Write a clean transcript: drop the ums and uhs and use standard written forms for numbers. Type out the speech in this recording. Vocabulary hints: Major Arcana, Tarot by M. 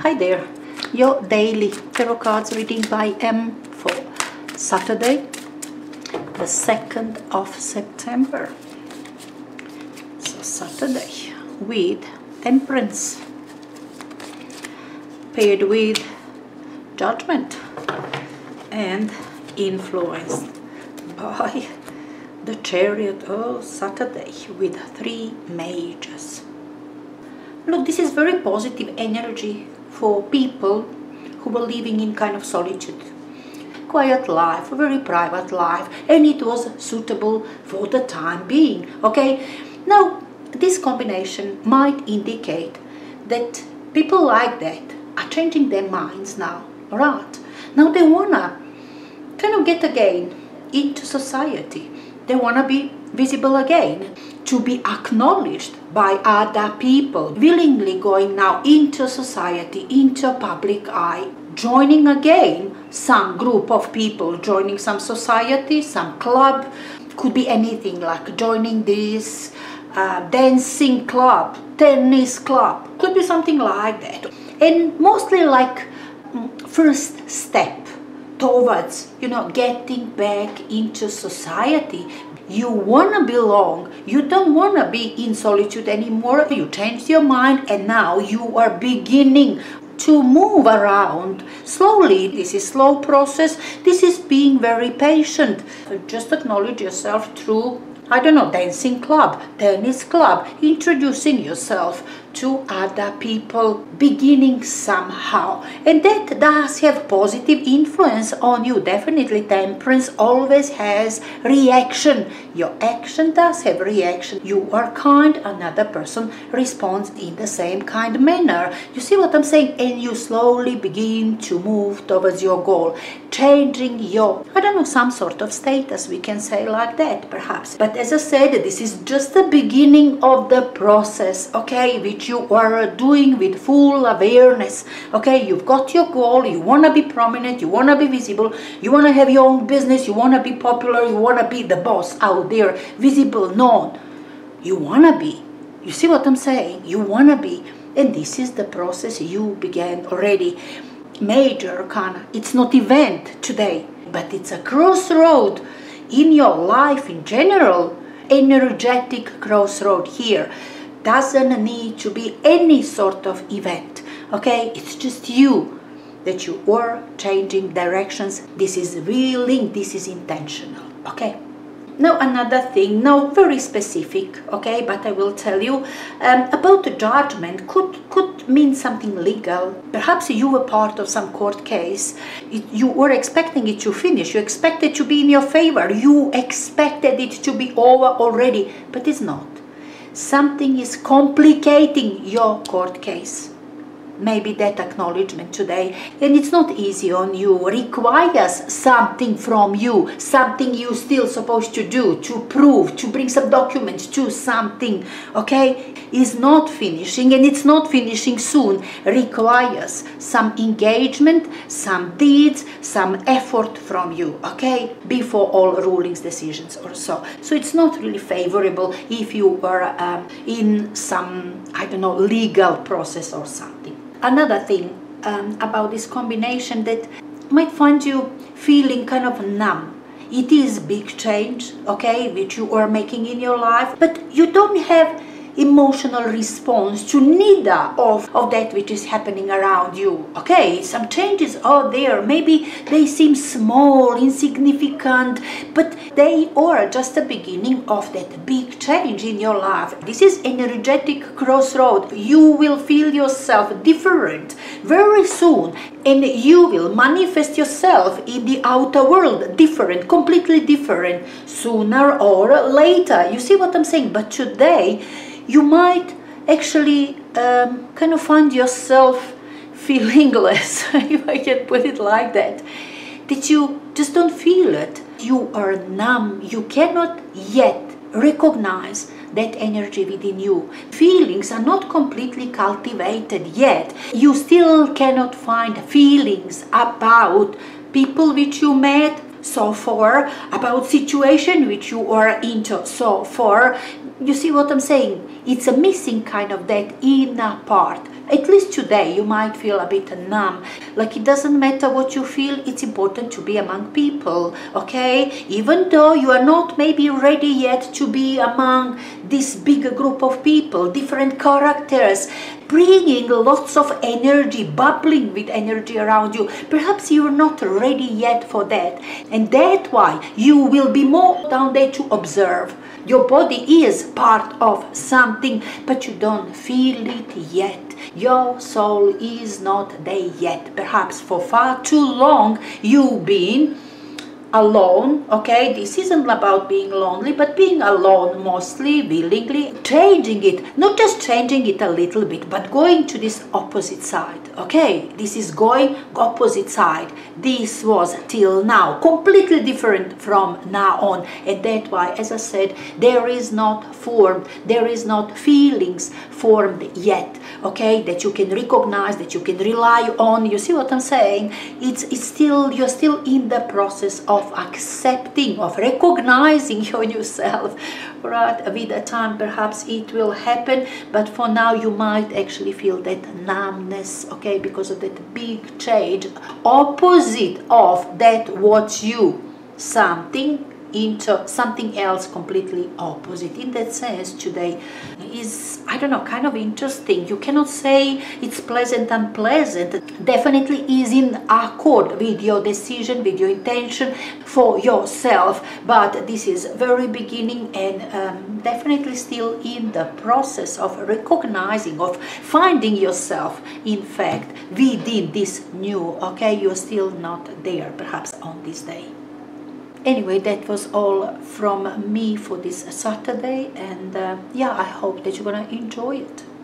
Hi there, your daily tarot cards reading by M for Saturday, the 2nd of September. So Saturday with Temperance paired with Judgment and influenced by the Chariot. Oh, Saturday with 3 mages. Look, this is very positive energy for people who were living in kind of solitude, quiet life, very private life, and it was suitable for the time being, okay? Now, this combination might indicate that people like that are changing their minds now, right? Now they wanna kind of get again into society. They wanna be visible again, to be acknowledged by other people, willingly going now into society, into public eye, joining again some group of people, joining some society, some club, could be anything, like joining this dancing club, tennis club, could be something like that. And mostly like first step towards, you know, getting back into society. You want to belong, you don't want to be in solitude anymore, you changed your mind and now you are beginning to move around slowly. This is slow process, this is being very patient. Just acknowledge yourself through, I don't know, dancing club, tennis club, introducing yourself to other people, beginning somehow. And that does have positive influence on you, definitely. Temperance always has reaction. Your action does have reaction. You are kind, another person responds in the same kind manner. You see what I'm saying? And you slowly begin to move towards your goal, changing your, I don't know, some sort of status, we can say like that, perhaps. But as I said, this is just the beginning of the process, okay, which you are doing with full awareness, okay? You've got your goal, you want to be prominent, you want to be visible, you want to have your own business, you want to be popular, you want to be the boss out there, visible, known. You want to be, you see what I'm saying? You want to be, and this is the process you began already. Major Arcana, it's not event today, but it's a crossroad in your life in general, energetic crossroad here. Doesn't need to be any sort of event, okay? It's just you, that you are changing directions. This is willing, this is intentional, okay? Now another thing, now very specific, okay, but I will tell you about the judgment. Could mean something legal. Perhaps you were part of some court case. You were expecting it to finish. You expected it to be in your favor. You expected it to be over already, but it's not. Something is complicating your court case. Maybe that acknowledgement today, and it's not easy on you, requires something from you, something you still supposed to do, to prove, to bring some documents to something, okay? Is not finishing, and it's not finishing soon, requires some engagement, some deeds, some effort from you, okay? Before all rulings, decisions or so. So it's not really favorable if you were in some, I don't know, legal process or something. Another thing about this combination that might find you feeling kind of numb. It is big change, okay, which you are making in your life, but you don't have emotional response to neither of that which is happening around you, okay? Some changes are there, maybe they seem small, insignificant, but they are just the beginning of that big change in your life. This is energetic crossroad. You will feel yourself different very soon, and you will manifest yourself in the outer world different, completely different, sooner or later. You see what I'm saying? But today you might actually kind of find yourself feeling less, if I can put it like that, that you just don't feel it. You are numb, you cannot yet recognize that energy within you. Feelings are not completely cultivated yet. You still cannot find feelings about people which you met so far, about situation which you are into so far, You see what I'm saying? It's a missing kind of that inner part. At least today you might feel a bit numb, like it doesn't matter what you feel, it's important to be among people, okay? Even though you are not maybe ready yet to be among this bigger group of people, different characters, bringing lots of energy, bubbling with energy around you. Perhaps you're not ready yet for that. And that's why you will be more down there to observe. Your body is part of something, but you don't feel it yet. Your soul is not there yet. Perhaps for far too long you've been alone, okay? This isn't about being lonely, but being alone mostly, willingly, changing it. Not just changing it a little bit, but going to this opposite side, okay? This is going opposite side. This was till now, completely different from now on. And that's why, as I said, there is not formed, there is not feelings formed yet, okay? That you can recognize, that you can rely on. You see what I'm saying? It's still, you're still in the process of accepting, of recognizing your new self, right? With a time perhaps it will happen, but for now you might actually feel that numbness, okay, because of that big change, opposite of that what you, something into something else completely opposite. In that sense, today is, I don't know, kind of interesting. You cannot say it's pleasant, unpleasant. It definitely is in accord with your decision, with your intention for yourself, but this is very beginning and definitely still in the process of recognizing, of finding yourself, in fact, within this new, okay? You're still not there, perhaps, on this day. Anyway, that was all from me for this Saturday, and yeah, I hope that you're gonna enjoy it.